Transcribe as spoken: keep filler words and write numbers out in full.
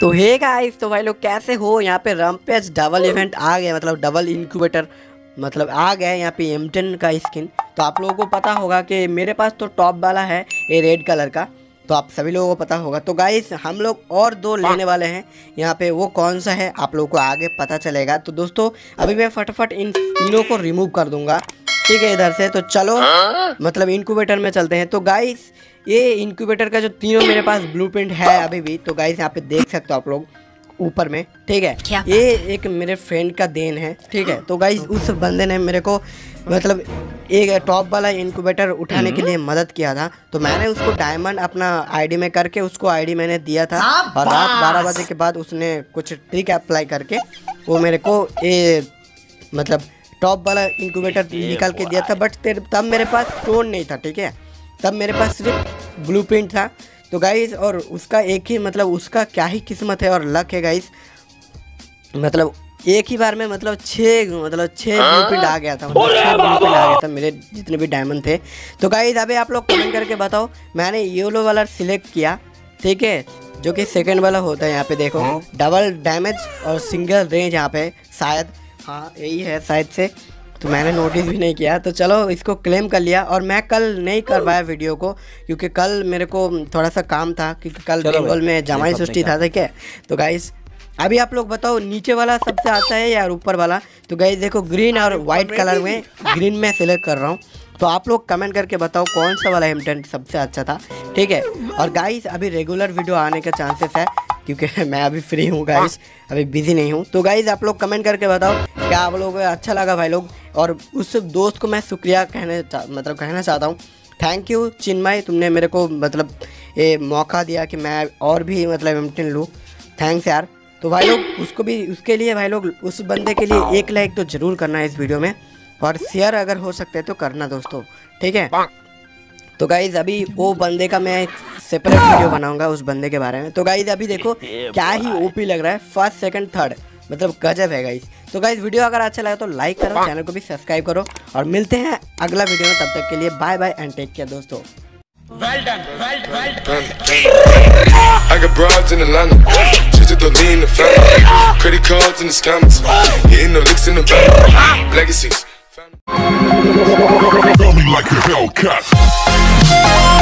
तो hey guys, तो भाई लोग कैसे हो। यहाँ पे रैम्पेज डबल इवेंट आ गया, मतलब डबल इनक्यूबेटर मतलब आ गया यहाँ पे एम टेन का स्किन। तो आप लोगों को पता होगा कि मेरे पास तो टॉप वाला है ये रेड कलर का, तो आप सभी लोगों को पता होगा। तो गाइस हम लोग और दो लेने वाले हैं यहाँ पे, वो कौन सा है आप लोगों को आगे पता चलेगा। तो दोस्तों अभी मैं फटाफट इन तीनों को रिमूव कर दूंगा, ठीक है, इधर से। तो चलो मतलब इनक्यूबेटर में चलते हैं। तो गाइस ये इनक्यूबेटर का जो तीनों मेरे पास ब्लूप्रिंट है अभी भी, तो गाइस यहाँ पे देख सकते हो आप लोग ऊपर में, ठीक है। ये एक मेरे फ्रेंड का देन है, ठीक है। तो गाइस उस बंदे ने मेरे को मतलब एक टॉप वाला इनक्यूबेटर उठाने के लिए मदद किया था, तो मैंने उसको डायमंड अपना आईडी में करके उसको आईडी मैंने दिया था। और रात बारह बजे के बाद उसने कुछ ट्रिक अप्लाई करके वो मेरे को ये मतलब टॉप वाला इनक्यूबेटर निकाल के दिया था। बट तब मेरे पास स्टोन नहीं था, ठीक है, तब मेरे पास सिर्फ ब्लूप्रिंट था। तो गाइस और उसका एक ही मतलब उसका क्या ही किस्मत है और लक है गाइस, मतलब एक ही बार में मतलब छः मतलब छः ब्लूप्रिंट आ गया था, मतलब छः ब्लूप्रिंट आ गया था मेरे जितने भी डायमंड थे। तो गाइस अभी आप लोग कमेंट करके बताओ, मैंने येलो वाला सिलेक्ट किया, ठीक है, जो कि सेकेंड वाला होता है। यहाँ पे देखो डबल डैमेज और सिंगल रेंज, यहाँ पे शायद हाँ यही है शायद से, तो मैंने नोटिस भी नहीं किया। तो चलो इसको क्लेम कर लिया। और मैं कल नहीं कर पाया वीडियो को क्योंकि कल मेरे को थोड़ा सा काम था, क्योंकि कल बंगाल में जमाई सृष्टि था, ठीक है। तो गाइस अभी आप लोग बताओ नीचे वाला सबसे अच्छा है या ऊपर वाला। तो गाइस देखो ग्रीन और वाइट कलर में, ग्रीन में सिलेक्ट कर रहा हूँ। तो आप लोग कमेंट करके बताओ कौन सा वाला एम टेन सबसे अच्छा था, ठीक है। और गाइस अभी रेगुलर वीडियो आने का चांसेस है क्योंकि मैं अभी फ्री हूँ गाइस, अभी बिजी नहीं हूँ। तो गाइस आप लोग कमेंट करके बताओ क्या आप लोगों को अच्छा लगा भाई लोग। और उस दोस्त को मैं शुक्रिया कहने मतलब कहना चाहता हूँ, थैंक यू चिन्मय, तुमने मेरे को मतलब ये मौका दिया कि मैं और भी मतलब एम टेन लूँ, थैंक्स यार। तो भाई लोग उसको भी उसके लिए भाई लोग उस बंदे के लिए एक लाइक तो ज़रूर करना है इस वीडियो में, और शेयर अगर हो सकते तो करना दोस्तों, ठीक है। तो गाइज अभी वो बंदे का मैं एक सेपरेट वीडियो बनाऊंगा उस बंदे के बारे में। तो गाइज अभी देखो क्या ही ओपी लग रहा है, फर्स्ट सेकंड थर्ड मतलब गजब है गाइज। तो गाइज वीडियो अगर अच्छा लगा तो लाइक करो, चैनल को भी सब्सक्राइब करो, और मिलते हैं अगला वीडियो में। तब तक के लिए bye bye and take care दोस्तों। Well done, well, well done. I got bribes in Atlanta, just with the lean in the family, credit cards in the scammers, hitting the licks in the van, legacies. Got me like a Hellcat.